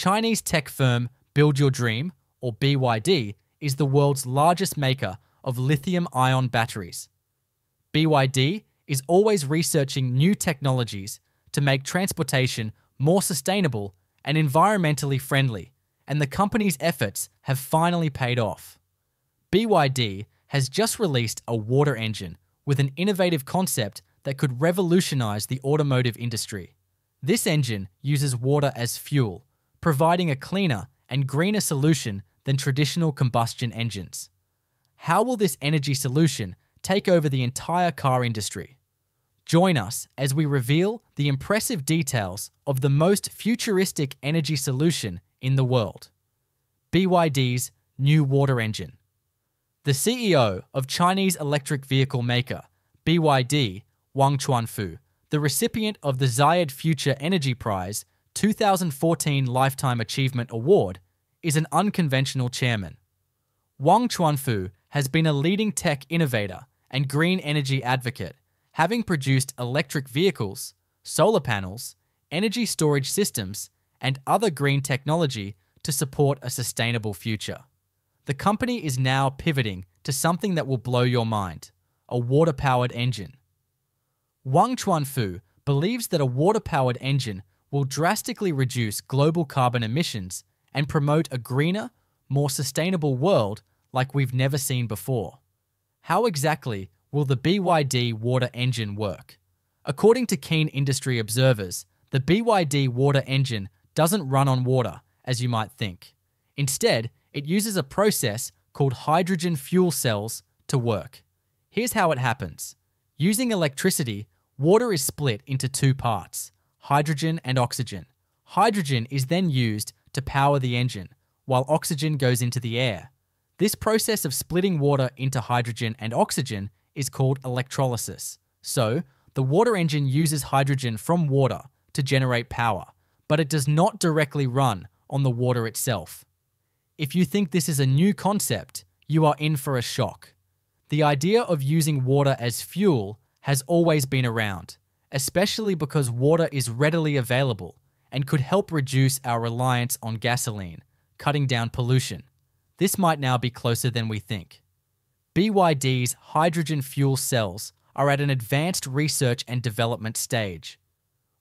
Chinese tech firm Build Your Dream, or BYD, is the world's largest maker of lithium-ion batteries. BYD is always researching new technologies to make transportation more sustainable and environmentally friendly, and the company's efforts have finally paid off. BYD has just released a water engine with an innovative concept that could revolutionize the automotive industry. This engine uses water as fuel, providing a cleaner and greener solution than traditional combustion engines. How will this energy solution take over the entire car industry? Join us as we reveal the impressive details of the most futuristic energy solution in the world: BYD's new water engine. The CEO of Chinese electric vehicle maker BYD, Wang Chuanfu, the recipient of the Zayed Future Energy Prize 2014 Lifetime Achievement Award, is an unconventional chairman. Wang Chuanfu has been a leading tech innovator and green energy advocate, having produced electric vehicles, solar panels, energy storage systems, and other green technology to support a sustainable future. The company is now pivoting to something that will blow your mind: a water-powered engine. Wang Chuanfu believes that a water-powered engine will drastically reduce global carbon emissions and promote a greener, more sustainable world like we've never seen before. How exactly will the BYD water engine work? According to keen industry observers, the BYD water engine doesn't run on water, as you might think. Instead, it uses a process called hydrogen fuel cells to work. Here's how it happens. Using electricity, water is split into two parts: hydrogen and oxygen. Hydrogen is then used to power the engine, while oxygen goes into the air. This process of splitting water into hydrogen and oxygen is called electrolysis. So, the water engine uses hydrogen from water to generate power, but it does not directly run on the water itself. If you think this is a new concept, you are in for a shock. The idea of using water as fuel has always been around, especially because water is readily available and could help reduce our reliance on gasoline, cutting down pollution. This might now be closer than we think. BYD's hydrogen fuel cells are at an advanced research and development stage.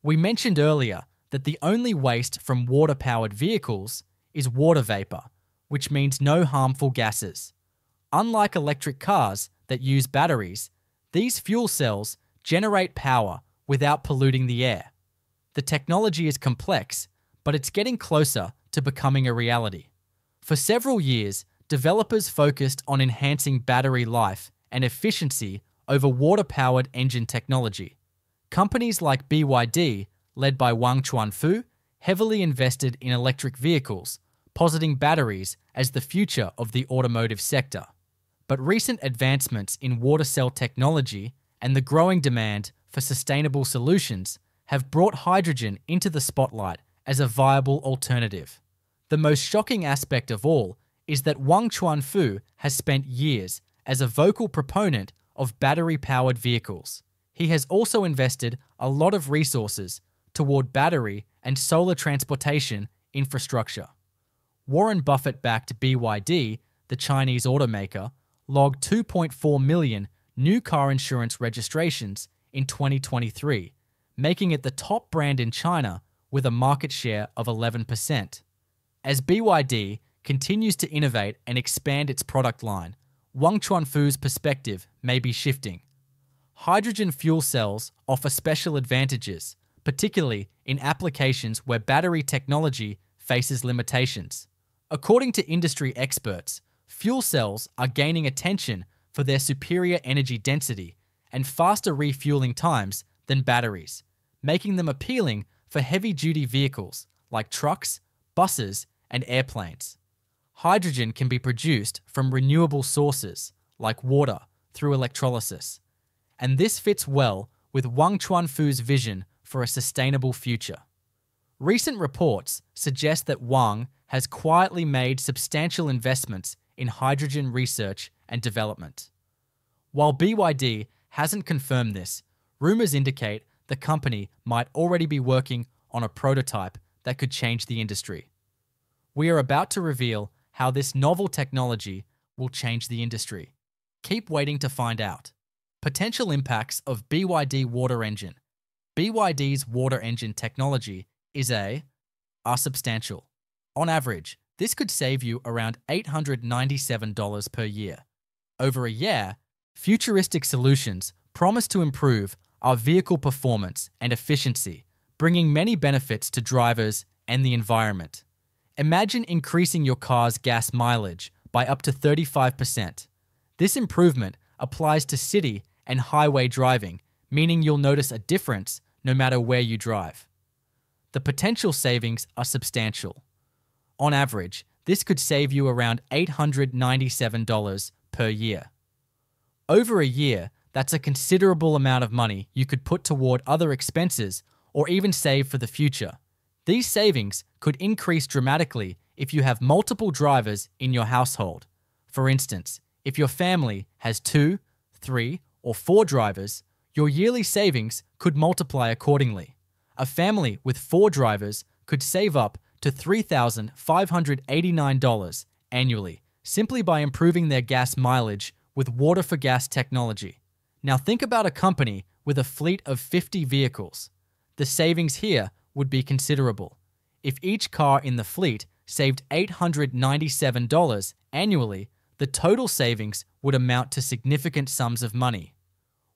We mentioned earlier that the only waste from water-powered vehicles is water vapor, which means no harmful gases. Unlike electric cars that use batteries, these fuel cells generate power without polluting the air. The technology is complex, but it's getting closer to becoming a reality. For several years, developers focused on enhancing battery life and efficiency over water-powered engine technology. Companies like BYD, led by Wang Chuanfu, heavily invested in electric vehicles, positing batteries as the future of the automotive sector. But recent advancements in water cell technology and the growing demand for sustainable solutions have brought hydrogen into the spotlight as a viable alternative. The most shocking aspect of all is that Wang Chuanfu has spent years as a vocal proponent of battery-powered vehicles. He has also invested a lot of resources toward battery and solar transportation infrastructure. Warren Buffett-backed BYD, the Chinese automaker, logged 2.4 million new car insurance registrations in 2023, making it the top brand in China with a market share of 11%. As BYD continues to innovate and expand its product line, Wang Chuanfu's perspective may be shifting. Hydrogen fuel cells offer special advantages, particularly in applications where battery technology faces limitations. According to industry experts, fuel cells are gaining attention for their superior energy density and faster refueling times than batteries, making them appealing for heavy-duty vehicles like trucks, buses, and airplanes. Hydrogen can be produced from renewable sources like water through electrolysis, and this fits well with Wang Chuanfu's vision for a sustainable future. Recent reports suggest that Wang has quietly made substantial investments in hydrogen research and development. While BYD hasn't confirmed this, rumors indicate the company might already be working on a prototype that could change the industry. We are about to reveal how this novel technology will change the industry. Keep waiting to find out. Potential impacts of BYD water engine. BYD's water engine technology are substantial. On average, this could save you around $897 per year. Over a year, futuristic solutions promise to improve our vehicle performance and efficiency, bringing many benefits to drivers and the environment. Imagine increasing your car's gas mileage by up to 35%. This improvement applies to city and highway driving, meaning you'll notice a difference no matter where you drive. The potential savings are substantial. On average, this could save you around $897 per year. Over a year, that's a considerable amount of money you could put toward other expenses or even save for the future. These savings could increase dramatically if you have multiple drivers in your household. For instance, if your family has 2, 3, or 4 drivers, your yearly savings could multiply accordingly. A family with 4 drivers could save up to $3,589 annually simply by improving their gas mileage with water-for-gas technology. Now think about a company with a fleet of 50 vehicles. The savings here would be considerable. If each car in the fleet saved $897 annually, the total savings would amount to significant sums of money.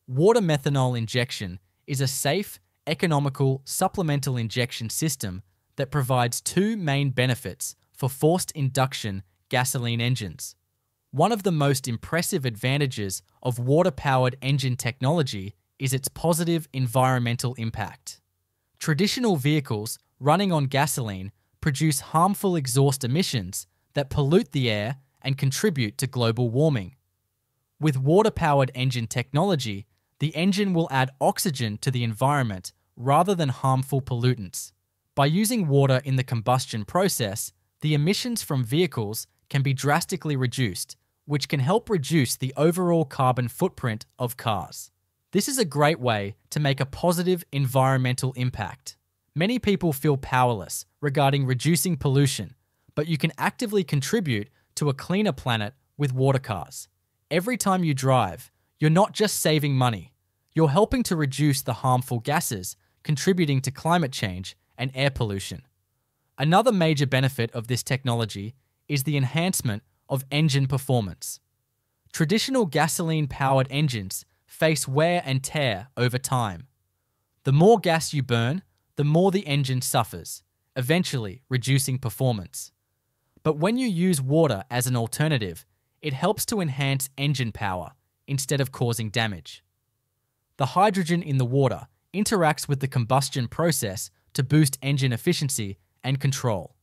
Water methanol injection is a safe, economical supplemental injection system that provides 2 main benefits for forced induction gasoline engines. One of the most impressive advantages of water-powered engine technology is its positive environmental impact. Traditional vehicles running on gasoline produce harmful exhaust emissions that pollute the air and contribute to global warming. With water-powered engine technology, the engine will add oxygen to the environment rather than harmful pollutants. By using water in the combustion process, the emissions from vehicles can be drastically reduced, which can help reduce the overall carbon footprint of cars. This is a great way to make a positive environmental impact. Many people feel powerless regarding reducing pollution, but you can actively contribute to a cleaner planet with water cars. Every time you drive, you're not just saving money, you're helping to reduce the harmful gases, contributing to climate change and air pollution. Another major benefit of this technology is the enhancement of engine performance. Traditional gasoline-powered engines face wear and tear over time. The more gas you burn, the more the engine suffers, eventually reducing performance. But when you use water as an alternative, it helps to enhance engine power instead of causing damage. The hydrogen in the water interacts with the combustion process to boost engine efficiency and control.